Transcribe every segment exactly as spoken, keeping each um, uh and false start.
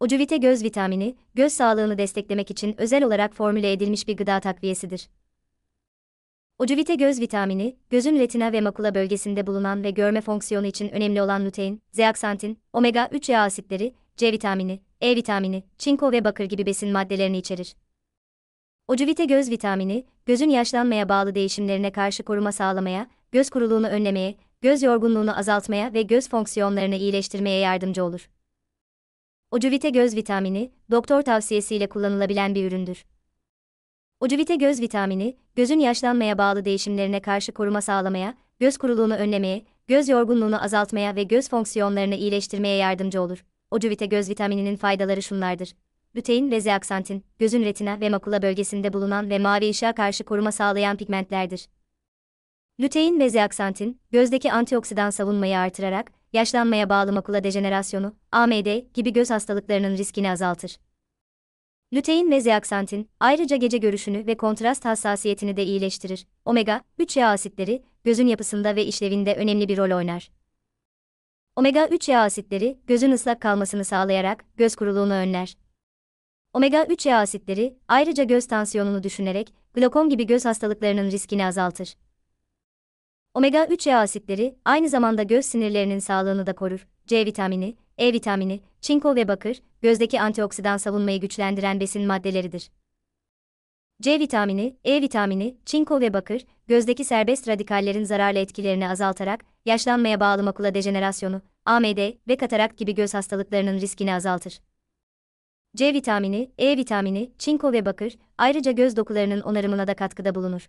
Ocuvite Göz Vitamini, göz sağlığını desteklemek için özel olarak formüle edilmiş bir gıda takviyesidir. Ocuvite Göz Vitamini, gözün retina ve makula bölgesinde bulunan ve görme fonksiyonu için önemli olan lutein, zeaksantin, omega üç yağ asitleri, C vitamini, E vitamini, çinko ve bakır gibi besin maddelerini içerir. Ocuvite Göz Vitamini, gözün yaşlanmaya bağlı değişimlerine karşı koruma sağlamaya, göz kuruluğunu önlemeye, göz yorgunluğunu azaltmaya ve göz fonksiyonlarını iyileştirmeye yardımcı olur. Ocuvite Göz Vitamini, doktor tavsiyesiyle kullanılabilen bir üründür. Ocuvite Göz Vitamini, gözün yaşlanmaya bağlı değişimlerine karşı koruma sağlamaya, göz kuruluğunu önlemeye, göz yorgunluğunu azaltmaya ve göz fonksiyonlarını iyileştirmeye yardımcı olur. Ocuvite Göz Vitamini'nin faydaları şunlardır. Lutein ve zeaksantin, gözün retina ve makula bölgesinde bulunan ve mavi ışığa karşı koruma sağlayan pigmentlerdir. Lutein ve zeaksantin, gözdeki antioksidan savunmayı artırarak, yaşlanmaya bağlı makula dejenerasyonu, A M D gibi göz hastalıklarının riskini azaltır. Lutein ve zeaksantin, ayrıca gece görüşünü ve kontrast hassasiyetini de iyileştirir. Omega üç yağ asitleri, gözün yapısında ve işlevinde önemli bir rol oynar. Omega üç yağ asitleri, gözün ıslak kalmasını sağlayarak, göz kuruluğunu önler. Omega üç yağ asitleri, ayrıca göz tansiyonunu düşürerek, glokom gibi göz hastalıklarının riskini azaltır. Omega üç yağ asitleri, aynı zamanda göz sinirlerinin sağlığını da korur. C vitamini, E vitamini, çinko ve bakır, gözdeki antioksidan savunmayı güçlendiren besin maddeleridir. C vitamini, E vitamini, çinko ve bakır, gözdeki serbest radikallerin zararlı etkilerini azaltarak, yaşlanmaya bağlı makula dejenerasyonu, A M D ve katarakt gibi göz hastalıklarının riskini azaltır. C vitamini, E vitamini, çinko ve bakır, ayrıca göz dokularının onarımına da katkıda bulunur.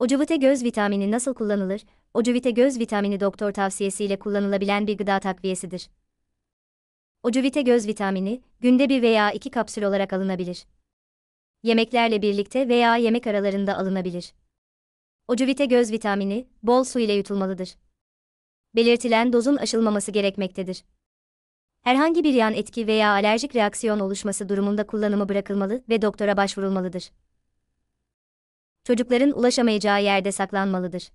Ocuvite Göz Vitamini nasıl kullanılır? Ocuvite Göz Vitamini doktor tavsiyesiyle kullanılabilen bir gıda takviyesidir. Ocuvite Göz Vitamini, günde bir veya iki kapsül olarak alınabilir. Yemeklerle birlikte veya yemek aralarında alınabilir. Ocuvite Göz Vitamini, bol su ile yutulmalıdır. Belirtilen dozun aşılmaması gerekmektedir. Herhangi bir yan etki veya alerjik reaksiyon oluşması durumunda kullanımı bırakılmalı ve doktora başvurulmalıdır. Çocukların ulaşamayacağı yerde saklanmalıdır.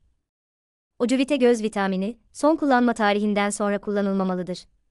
Ocuvite Göz Vitamini, son kullanma tarihinden sonra kullanılmamalıdır.